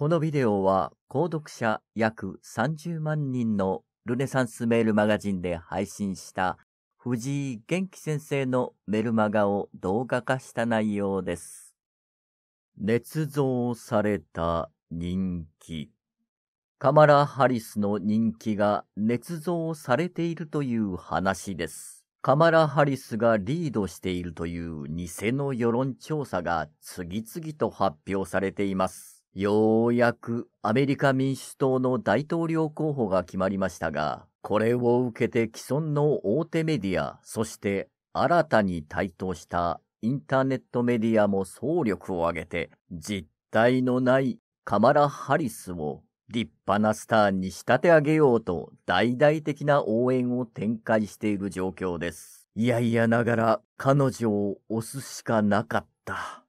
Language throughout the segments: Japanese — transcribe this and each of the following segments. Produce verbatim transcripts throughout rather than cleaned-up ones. このビデオは、購読者約さんじゅうまんにんのルネサンスメールマガジンで配信した藤井元気先生のメルマガを動画化した内容です。捏造された人気。カマラ・ハリスの人気が捏造されているという話です。カマラ・ハリスがリードしているという偽の世論調査が次々と発表されています。ようやくアメリカ民主党の大統領候補が決まりましたが、これを受けて既存の大手メディア、そして新たに台頭したインターネットメディアも総力を挙げて、実体のないカマラ・ハリスを立派なスターに仕立て上げようと大々的な応援を展開している状況です。いやいやながら彼女を推すしかなかった。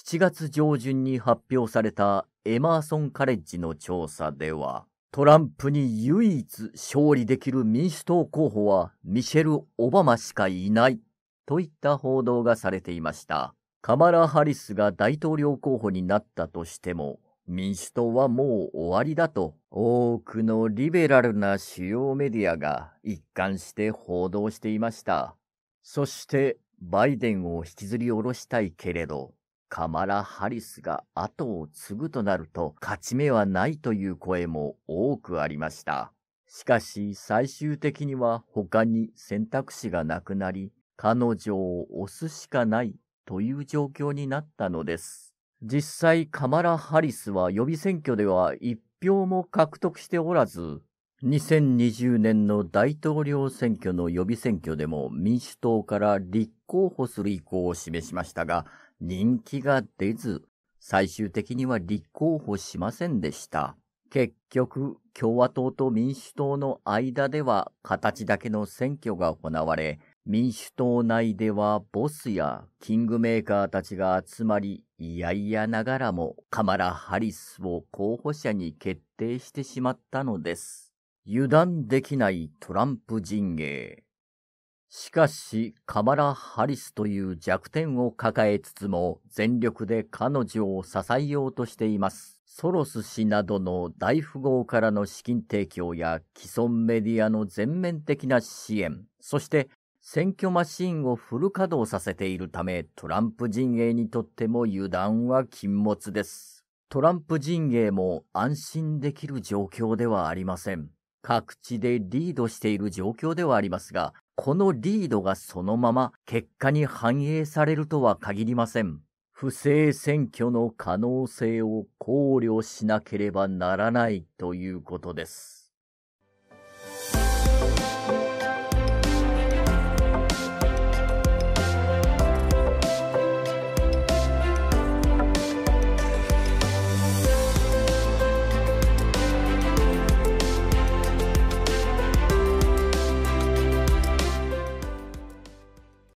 しちがつじょうじゅんに発表されたエマーソン・カレッジの調査では、トランプに唯一勝利できる民主党候補はミシェル・オバマしかいないといった報道がされていました。カマラ・ハリスが大統領候補になったとしても、民主党はもう終わりだと多くのリベラルな主要メディアが一貫して報道していました。そしてバイデンを引きずり下ろしたいけれど、カマラ・ハリスが後を継ぐとなると勝ち目はないという声も多くありました。しかし最終的には他に選択肢がなくなり、彼女を推すしかないという状況になったのです。実際カマラ・ハリスは予備選挙ではいっぴょうも獲得しておらず、にせんにじゅうねんの大統領選挙の予備選挙でも民主党から立候補する意向を示しましたが、人気が出ず、最終的には立候補しませんでした。結局、共和党と民主党の間では形だけの選挙が行われ、民主党内ではボスやキングメーカーたちが集まり、いやいやながらもカマラ・ハリスを候補者に決定してしまったのです。油断できないトランプ陣営。しかし、カマラ・ハリスという弱点を抱えつつも、全力で彼女を支えようとしています。ソロス氏などの大富豪からの資金提供や、既存メディアの全面的な支援、そして選挙マシーンをフル稼働させているため、トランプ陣営にとっても油断は禁物です。トランプ陣営も安心できる状況ではありません。各地でリードしている状況ではありますが、このリードがそのまま結果に反映されるとは限りません。不正選挙の可能性を考慮しなければならないということです。